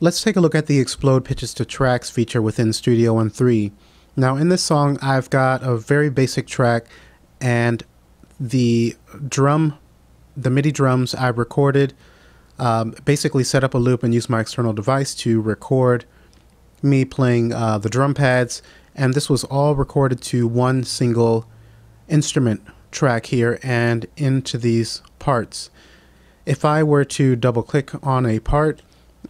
Let's take a look at the Explode Pitches to Tracks feature within Studio One 3. Now in this song, I've got a very basic track, and the MIDI drums I recorded, basically set up a loop and used my external device to record me playing the drum pads, and this was all recorded to one single instrument track here and into these parts. If I were to double click on a part,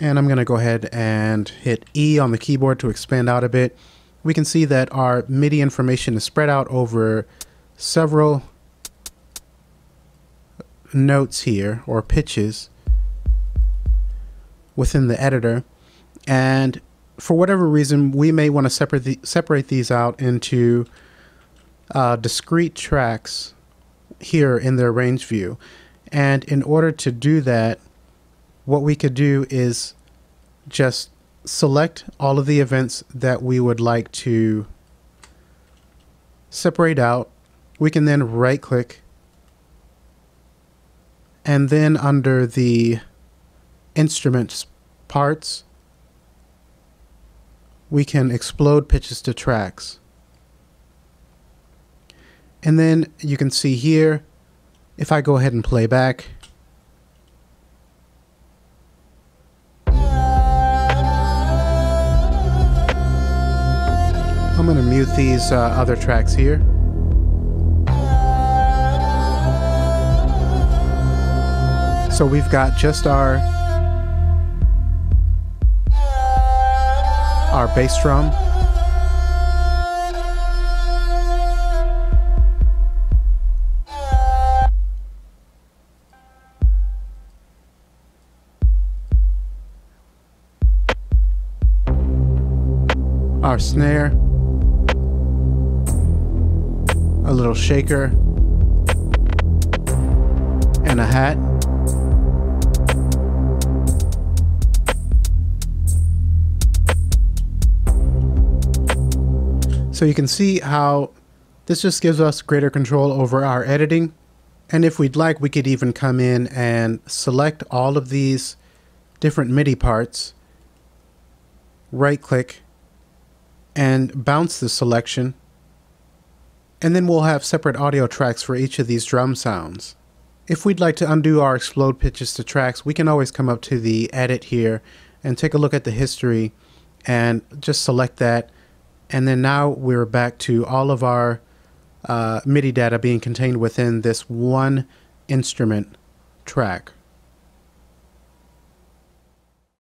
and I'm going to go ahead and hit E on the keyboard to expand out a bit, we can see that our MIDI information is spread out over several notes here, or pitches, within the editor. And for whatever reason, we may want to separate these out into discrete tracks here in their range view. And in order to do that, what we could do is just select all of the events that we would like to separate out. We can then right click, and then under the instruments parts, we can explode pitches to tracks. And then you can see here, if I go ahead and play back, I'm going to mute these other tracks here. So we've got just our bass drum, our snare, a little shaker, and a hat. So you can see how this just gives us greater control over our editing. And if we'd like, we could even come in and select all of these different MIDI parts, right click, and bounce the selection. And then we'll have separate audio tracks for each of these drum sounds. If we'd like to undo our explode pitches to tracks, we can always come up to the edit here and take a look at the history and just select that. And then now we're back to all of our MIDI data being contained within this one instrument track.